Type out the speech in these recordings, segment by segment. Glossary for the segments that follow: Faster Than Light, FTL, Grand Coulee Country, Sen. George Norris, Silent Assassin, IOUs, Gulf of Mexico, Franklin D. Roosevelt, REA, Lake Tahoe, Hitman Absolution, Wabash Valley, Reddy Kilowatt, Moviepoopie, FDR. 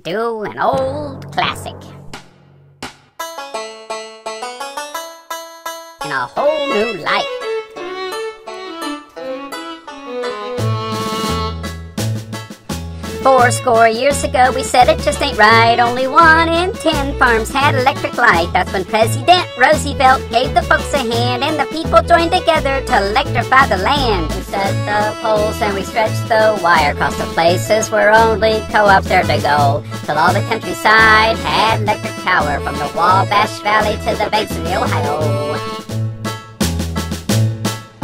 and do an old classic. In a whole new light. Fourscore years ago we said it just ain't right. Only 1 in 10 farms had electric light. That's when President Roosevelt gave the folks a hand, and the people joined together to electrify the land. We set the poles and we stretched the wire across the places where only co-ops dared to go, till all the countryside had electric power, from the Wabash Valley to the banks of the Ohio.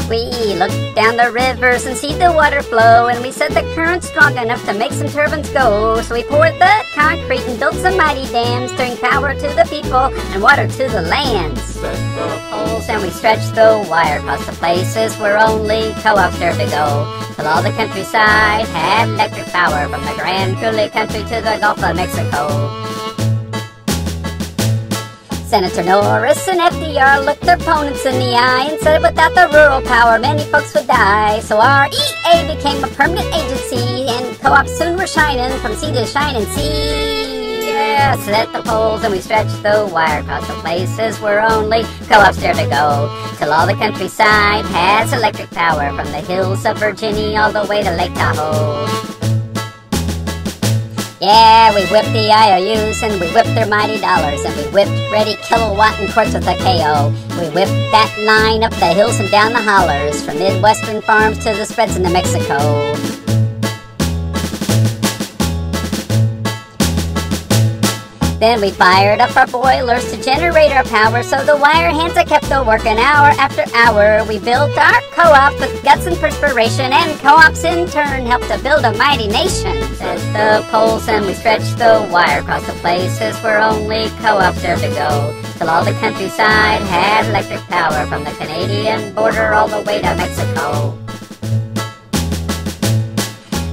We looked down the rivers and see the water flow, and we said the current's strong enough to make some turbines go. So we poured the concrete and built some mighty dams, bring power to the people and water to the lands. Set the poles and we stretched the wire across the places where only co-ops dared to go, till all the countryside had electric power, from the Grand Coulee Country to the Gulf of Mexico. Senator Norris and FDR looked their opponents in the eye and said without the rural power many folks would die. So our EA became a permanent agency, and co-ops soon were shining from sea to shining sea. Yeah, set the poles and we stretched the wire across the places where only co-ops dare to go, till all the countryside has electric power, from the hills of Virginia all the way to Lake Tahoe. Yeah, we whipped the IOUs and we whipped their mighty dollars, and we whipped Reddy Kilowatt and quarts with the KO. We whipped that line up the hills and down the hollers, from Midwestern farms to the spreads in New Mexico. Then we fired up our boilers to generate our power, so the wire hands are kept a working hour after hour. We built our co-op with guts and perspiration, and co-ops in turn helped to build a mighty nation. Set the poles and we stretched the wire across the places where only co-ops dared to go, till all the countryside had electric power, from the Canadian border all the way to Mexico.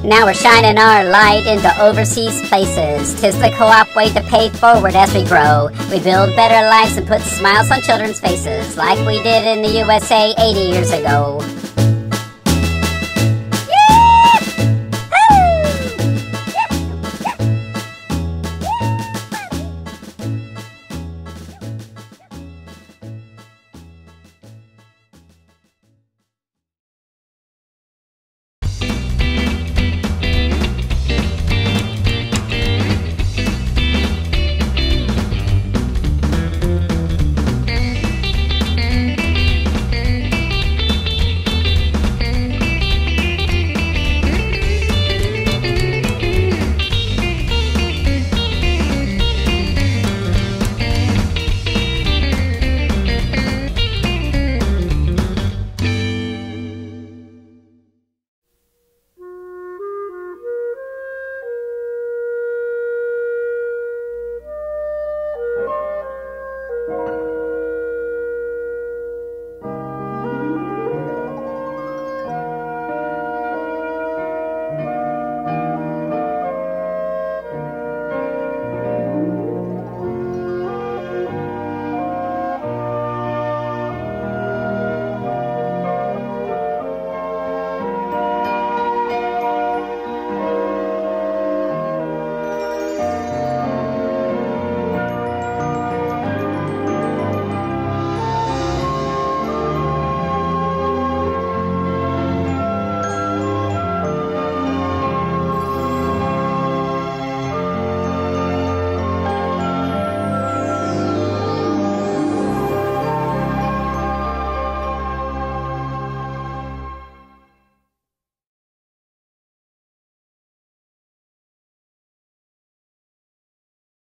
Now we're shining our light into overseas places. 'Tis the co-op way to pay forward as we grow. We build better lives and put smiles on children's faces, like we did in the USA 80 years ago.